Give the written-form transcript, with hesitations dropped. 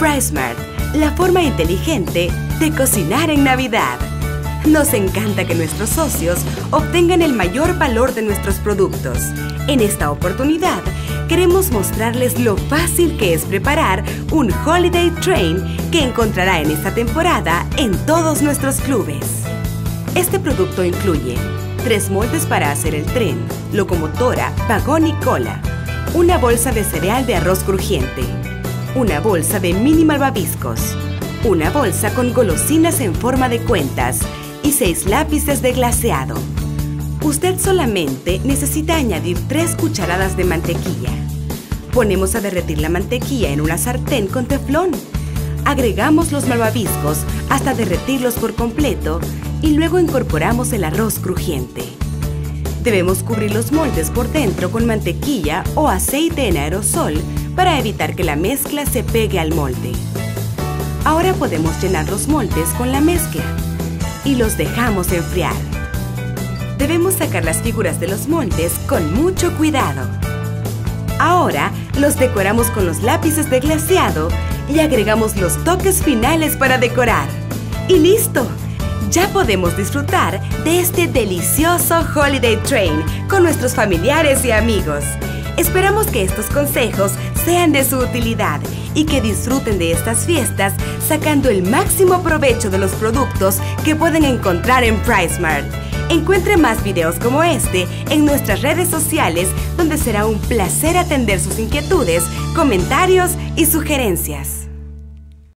PriceMart, la forma inteligente de cocinar en Navidad. Nos encanta que nuestros socios obtengan el mayor valor de nuestros productos. En esta oportunidad, queremos mostrarles lo fácil que es preparar un Holiday Train que encontrará en esta temporada en todos nuestros clubes. Este producto incluye 3 moldes para hacer el tren, locomotora, vagón y cola, una bolsa de cereal de arroz crujiente, una bolsa de mini malvaviscos, una bolsa con golosinas en forma de cuentas y 6 lápices de glaseado. Usted solamente necesita añadir 3 cucharadas de mantequilla. Ponemos a derretir la mantequilla en una sartén con teflón. Agregamos los malvaviscos hasta derretirlos por completo y luego incorporamos el arroz crujiente. Debemos cubrir los moldes por dentro con mantequilla o aceite en aerosol para evitar que la mezcla se pegue al molde. Ahora podemos llenar los moldes con la mezcla y los dejamos enfriar. Debemos sacar las figuras de los moldes con mucho cuidado. Ahora los decoramos con los lápices de glaseado y agregamos los toques finales para decorar. ¡Y listo! Ya podemos disfrutar de este delicioso Holiday Train con nuestros familiares y amigos. Esperamos que estos consejos sean de su utilidad y que disfruten de estas fiestas sacando el máximo provecho de los productos que pueden encontrar en PriceSmart. Encuentre más videos como este en nuestras redes sociales, donde será un placer atender sus inquietudes, comentarios y sugerencias.